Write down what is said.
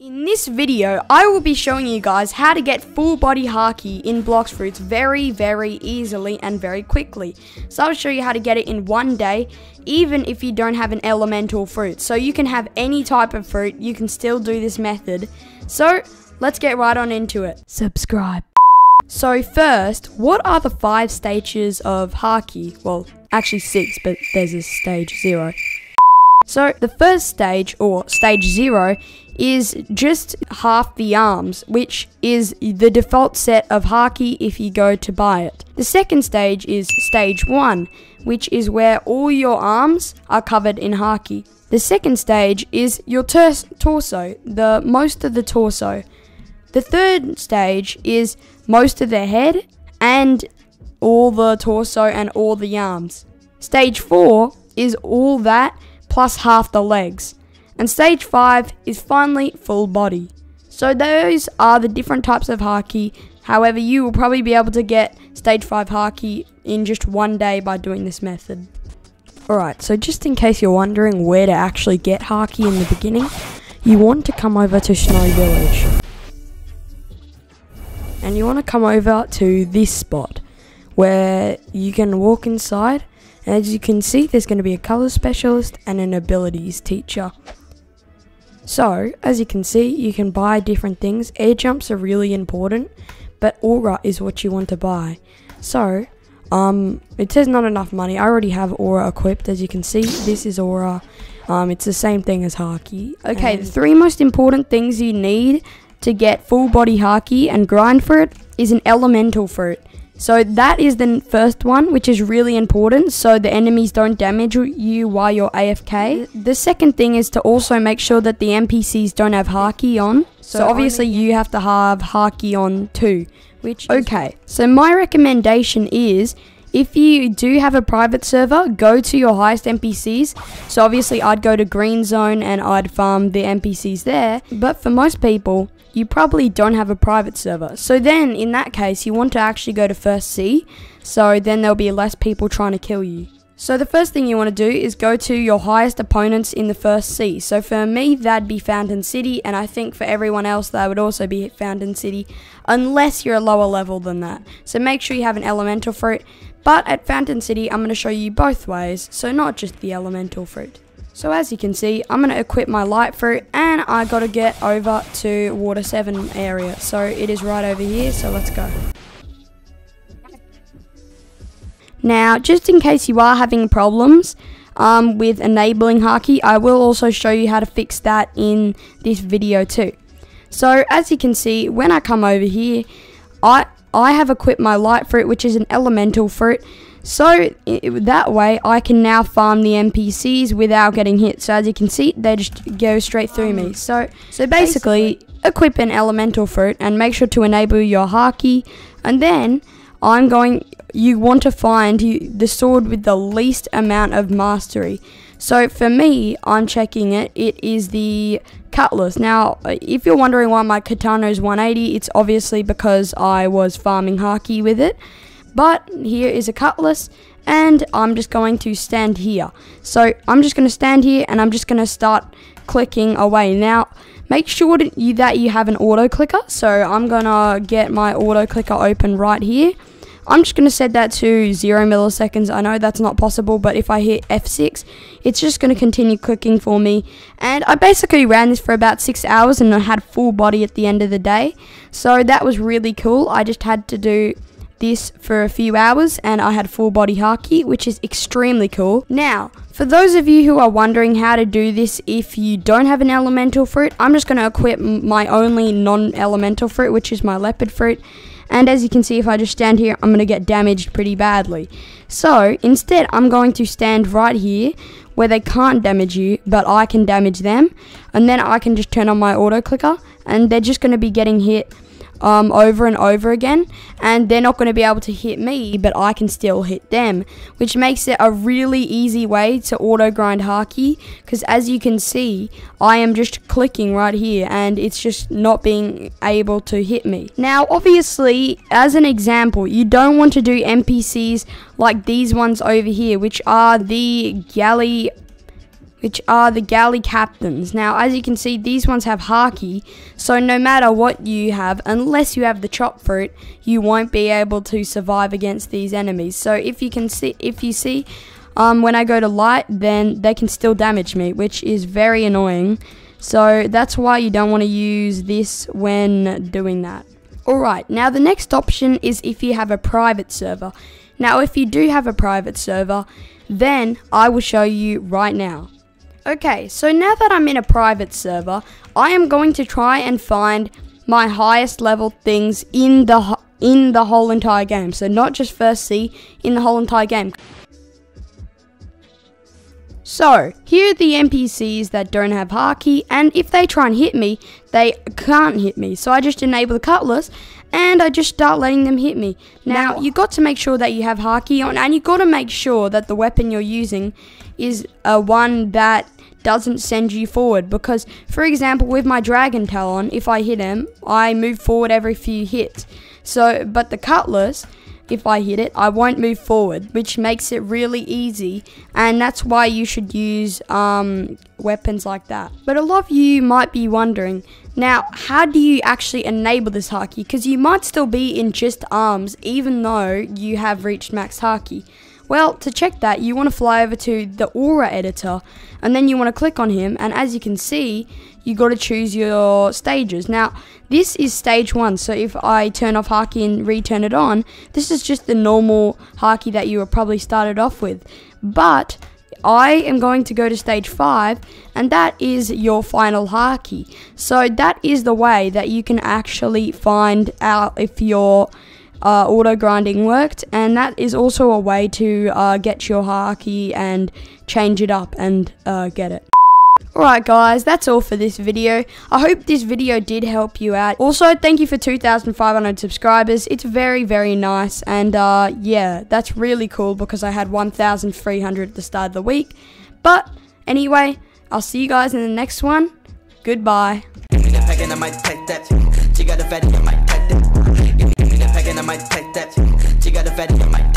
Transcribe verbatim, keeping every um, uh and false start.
In this video, I will be showing you guys how to get full body Haki in Blox Fruits very, very easily and very quickly. So I'll show you how to get it in one day, even if you don't have an elemental fruit. So you can have any type of fruit, you can still do this method. So let's get right on into it. Subscribe. So first, what are the five stages of Haki? Well, actually six, but there's a stage zero. So the first stage, or stage zero, is just half the arms, which is the default set of Haki if you go to buy it. The second stage is stage one, which is where all your arms are covered in Haki. The second stage is your torso, the most of the torso. The third stage is most of the head and all the torso and all the arms. Stage four is all that plus half the legs. And stage five is finally full body. So those are the different types of Haki. However, you will probably be able to get stage five Haki in just one day by doing this method. Alright, so just in case you're wondering where to actually get Haki in the beginning, you want to come over to Snow Village. And you want to come over to this spot, where you can walk inside. And as you can see, there's going to be a colour specialist and an abilities teacher. So, as you can see, you can buy different things. Air jumps are really important, but Aura is what you want to buy. So, um, it says not enough money. I already have Aura equipped. As you can see, this is Aura. Um, it's the same thing as Haki. Okay, the three most important things you need to get full body Haki and grind for it is an elemental fruit. So that is the first one, which is really important, so the enemies don't damage you while you're A F K. The second thing is to also make sure that the N P Cs don't have Haki on. So, so obviously you have to have Haki on too. Which okay, so my recommendation is, if you do have a private server, go to your highest N P Cs. So obviously I'd go to Green Zone and I'd farm the N P Cs there. But for most people, you probably don't have a private server. So then, in that case, you want to actually go to First C, so then there'll be less people trying to kill you. So the first thing you want to do is go to your highest opponents in the First C. So for me, that'd be Fountain City, and I think for everyone else, that would also be Fountain City, unless you're a lower level than that. So make sure you have an elemental fruit, but at Fountain City, I'm going to show you both ways, so not just the elemental fruit. So as you can see, I'm going to equip my light fruit and I got to get over to Water seven area. So it is right over here, so let's go. Now, just in case you are having problems um, with enabling Haki, I will also show you how to fix that in this video too. So as you can see, when I come over here, I, I have equipped my light fruit, which is an elemental fruit. So it, that way I can now farm the N P Cs without getting hit. So as you can see, they just go straight through me. So so basically, basically equip an elemental fruit and make sure to enable your Haki. And then I'm going, you want to find you, the sword with the least amount of mastery. So for me, I'm checking it, it is the Cutlass. Now, if you're wondering why my Katana is one eighty, it's obviously because I was farming Haki with it. But here is a Cutlass, and I'm just going to stand here. So I'm just going to stand here, and I'm just going to start clicking away. Now, make sure that you, that you have an auto clicker. So I'm going to get my auto clicker open right here. I'm just going to set that to zero milliseconds. I know that's not possible, but if I hit F six, it's just going to continue clicking for me. And I basically ran this for about six hours, and I had full body at the end of the day. So that was really cool. I just had to do this for a few hours and I had full body Haki, which is extremely cool. Now, for those of you who are wondering how to do this if you don't have an elemental fruit, I'm just going to equip my only non-elemental fruit, which is my leopard fruit. And as you can see, if I just stand here, I'm going to get damaged pretty badly. So instead, I'm going to stand right here where they can't damage you, but I can damage them. And then I can just turn on my auto clicker and they're just going to be getting hit Um, over and over again, and they're not going to be able to hit me, but I can still hit them, which makes it a really easy way to auto grind Haki, because as you can see, I am just clicking right here and it's just not being able to hit me. Now obviously, as an example, you don't want to do N P Cs like these ones over here, which are the Galley which are the Galley Captains. Now, as you can see, these ones have Haki, so no matter what you have, unless you have the Chop Fruit, you won't be able to survive against these enemies. So if you can see, if you see, um, when I go to light, then they can still damage me, which is very annoying. So that's why you don't want to use this when doing that. Alright, now the next option is if you have a private server. Now, if you do have a private server, then I will show you right now. Okay, so now that I'm in a private server, I am going to try and find my highest level things in the in the whole entire game. So not just first C, in the whole entire game. So here are the N P Cs that don't have Haki, and if they try and hit me, they can't hit me. So I just enable the Cutlass and I just start letting them hit me. Now, now you got to make sure that you have Haki on, and you got to make sure that the weapon you're using is a one that doesn't send you forward, because for example with my Dragon Talon, if I hit him, I move forward every few hits. So but the Cutlass, if I hit it, I won't move forward, which makes it really easy, and that's why you should use um, weapons like that. But a lot of you might be wondering, now, how do you actually enable this Haki? Because you might still be in just arms, even though you have reached max Haki. Well, to check that, you want to fly over to the Aura editor, and then you want to click on him, and as you can see, you got to choose your stages. Now, this is stage one, so if I turn off Haki and return it on, this is just the normal Haki that you were probably started off with. But I am going to go to stage five, and that is your final Haki. So that is the way that you can actually find out if you're Uh, auto grinding worked, and that is also a way to uh, get your Haki and change it up and uh, get it. Alright guys, that's all for this video. I hope this video did help you out. Also, thank you for two thousand five hundred subscribers. It's very, very nice, and uh, yeah, that's really cool because I had one thousand three hundred at the start of the week. But anyway, I'll see you guys in the next one. Goodbye. I might take that. She got a fatty, I might take that.